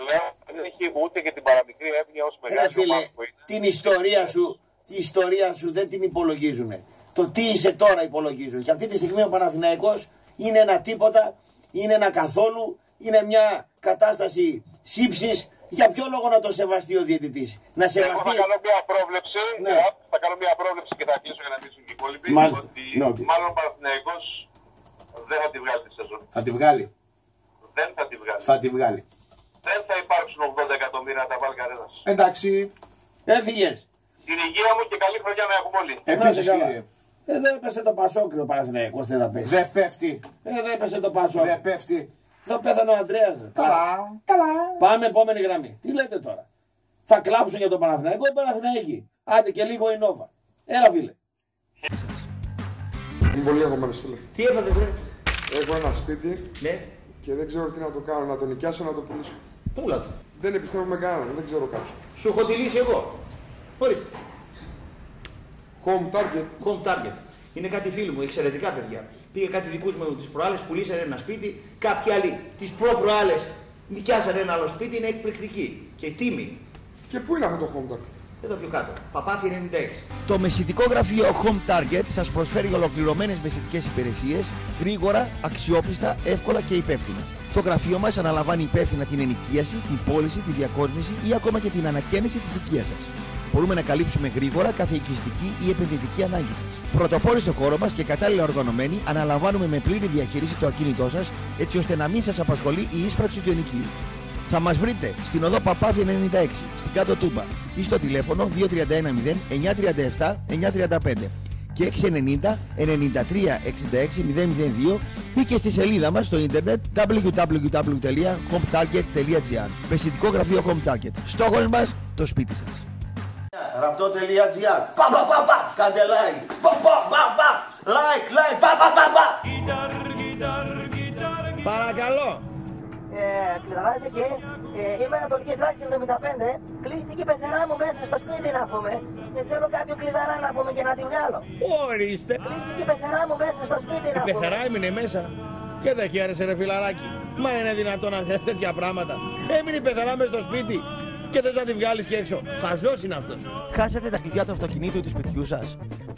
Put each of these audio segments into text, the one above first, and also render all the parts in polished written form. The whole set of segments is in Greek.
πλέον δεν έχει ούτε και την παραμικρή εύνοια ως μεγάλη ομάδα που είναι. Την ιστορία σου, την ιστορία σου δεν την υπολογίζουν. Το τι είσαι τώρα υπολογίζουν. Και αυτή τη στιγμή ο Παναθηναϊκός είναι ένα τίποτα, είναι ένα καθόλου, είναι μια κατάσταση σύψης. Για ποιο λόγο να το σεβαστεί ο διαιτητής? Να σεβαστεί... Εγώ θα κάνω μια πρόβλεψη, ναι. Θα κάνω μια πρόβλεψη και θα κλείσω για να κλείσουν και οι υπόλοιποι. Ότι μάλλον ο Παναθηναϊκός δεν θα τη βγάλει τη σεζόν. Θα τη βγάλει. Δεν θα τη βγάλει. Θα τη βγάλει. Δεν θα υπάρξουν 80 εκατομμύρια να τα βάλει κανένας. Εντάξει. Έφυγες. Την υγεία μου και καλή χρονιά να έχουμε όλοι. Επίσης κύριε. Εδώ έπεσε το Πασόκ, ο Παναθηναϊκός δεν θα πέσει. Δεν πέφτει. Εδώ έπεσε το Πασόκ. Δεν πέφτει. Θα πέθανε ο Ανδρέας. Καλά, καλά. Πάμε επόμενη γραμμή. Τι λέτε τώρα? Θα κλάψουν για τον Παναθηναϊκό ή Παναθηναϊκή? Άντε και λίγο η Νόβα. Έλα φίλε. Είμαι πολύ αγωμένος φίλε. Τι έπατε φίλε? Έχω ένα σπίτι, ναι, και δεν ξέρω τι να το κάνω. Να το νοικιάσω, να το πουλήσω. Πούλα το. Δεν πιστεύω με κανέναν, δεν ξέρω κάποιον. Σου έχω τη λύση εγώ. Ορίστε. Home Target. Home Target. Είναι κάτι φίλοι μου, εξαιρετικά παιδιά. Πήγε κάτι δικούς μου τις προάλλες, πουλήσανε ένα σπίτι, κάποιοι άλλοι τις προ-προάλλες νοικιάσανε ένα άλλο σπίτι, είναι εκπληκτική και τίμη. Και πού είναι αυτό το Home Target? Εδώ πιο κάτω, Παπάθη 96. Το μεσητικό γραφείο Home Target σας προσφέρει ολοκληρωμένες μεσητικές υπηρεσίες, γρήγορα, αξιόπιστα, εύκολα και υπεύθυνα. Το γραφείο μας αναλαμβάνει υπεύθυνα την ενοικίαση, την πώληση, τη διακόσμηση ή ακόμα και την ανακαίνιση της οικίας σας. Μπορούμε να καλύψουμε γρήγορα κάθε οικιστική ή επενδυτική ανάγκη σας. Πρωτοπόροι στο χώρο μας και κατάλληλα οργανωμένοι, αναλαμβάνουμε με πλήρη διαχείριση το ακίνητό σας, έτσι ώστε να μην σας απασχολεί η ίσπραξη του ενοικίου. Θα μας βρείτε στην οδό Παπάθη 96, στην Κάτω Τούμπα, ή στο τηλέφωνο 2310 937 935 και 690 93 66 002 ή και στη σελίδα μας στο ίντερνετ www.hometarget.gr. Μεσητικό γραφείο Home Target. Στόχος μας, το σπίτι σας. Rapto.gr. Πα πα πα πα. Κάντε like. Πα πα πα πα. Like, like. Πα πα πα πα. Παρακαλώ. Αντιλαμβάνεσαι και είμαι Ανατολική Τράξη 75. Κλείστηκε η πεθερά μου μέσα στο σπίτι να πούμε. Και θέλω κάποιο κλειδαρά να πούμε και να τη βγάλω. Ορίστε. Κλείστηκε η πεθερά μου μέσα στο σπίτι να πούμε. Η πεθερά έμεινε μέσα. Και δεν χαίρεσε ρε φιλαράκι. Μα είναι δυνατόν να θες τέτοια πράγματα? Έμεινε η πεθερά μέσα στο σπίτι. Και θες να τη βγάλεις και έξω. Χαζός είναι αυτός. Χάσατε τα κλειδιά του αυτοκινήτου ή του σπιτιού σας?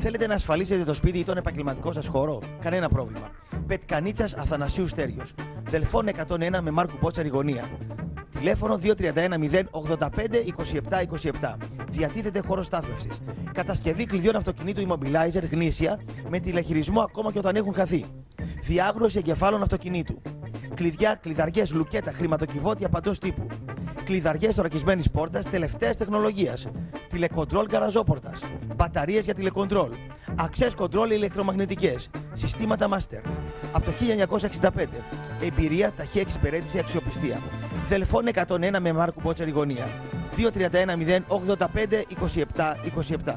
Θέλετε να ασφαλίσετε το σπίτι ή τον επαγγελματικό σας χώρο? Κανένα πρόβλημα. Πετκανίτσας Αθανασίου Στέριος. Δελφών 101 με Μάρκου Μπότσαρη γωνία. Τηλέφωνο 231 085 27 27. Διατίθεται χώρο στάθμευσης. Κατασκευή κλειδιών αυτοκινήτου immobilizer γνήσια με τηλεχειρισμό ακόμα και όταν έχουν χαθεί. Διάγνωση εγκεφάλων αυτοκινήτου. Κλειδιά, κλειδαριές, λουκέτα, χρηματοκιβώτια παντός τύπου. Κλειδαριές θωρακισμένης πόρτας τελευταίας τεχνολογίας. Τηλεκοντρόλ γκαραζόπορτας. Μπαταρίες για τηλεκοντρόλ. Access control ηλεκτρομαγνητικές. Συστήματα master. Από το 1965. Εμπειρία, ταχεία εξυπηρέτηση, αξιοπιστία. Δελφών 101 με Μάρκου Μπότσαρη γωνία. 2310 85 27 27.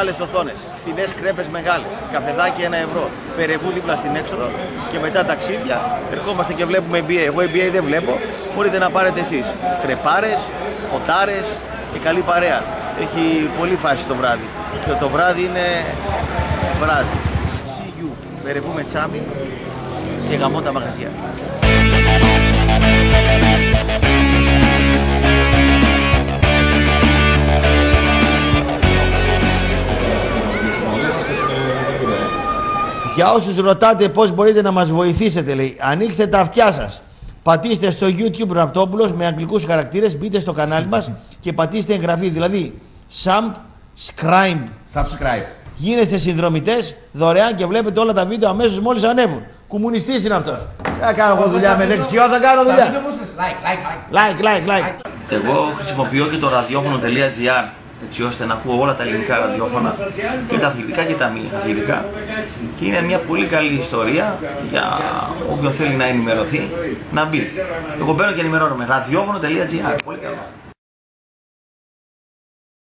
Μεγάλες οθόνες, φθηνές κρέπες μεγάλες, καφεδάκι 1 ευρώ, περεβού δίπλα στην έξοδο και μετά ταξίδια ερχόμαστε και βλέπουμε NBA. Εγώ NBA δεν βλέπω, μπορείτε να πάρετε εσείς. Κρεπάρες, ποτάρες και καλή παρέα. Έχει πολύ φάση το βράδυ και το βράδυ είναι βράδυ. CU, περεβού με τσάμι και γαμώ τα μαγαζιά. Για όσους ρωτάτε πώς μπορείτε να μας βοηθήσετε, λέει, ανοίξτε τα αυτιά σας. Πατήστε στο YouTube Ραπτόπουλος με αγγλικούς χαρακτήρες, μπείτε στο κανάλι μας και πατήστε εγγραφή. Δηλαδή, subscribe. Γίνεστε συνδρομητές δωρεάν και βλέπετε όλα τα βίντεο αμέσως μόλις ανέβουν. Κομμουνιστής είναι αυτός. Θα κάνω εγώ δουλειά με δεξιό, θα κάνω δουλειά. Like. Εγώ χρησιμοποιώ και το radiofono.gr. έτσι ώστε να ακούω όλα τα ελληνικά ραδιόφωνα, και τα αθλητικά και τα μη αθλητικά, και είναι μια πολύ καλή ιστορία για όποιον θέλει να ενημερωθεί να μπει. Εγώ μπαίνω και ενημερώνομαι. Ραδιόφωνο.gr. Πολύ καλό.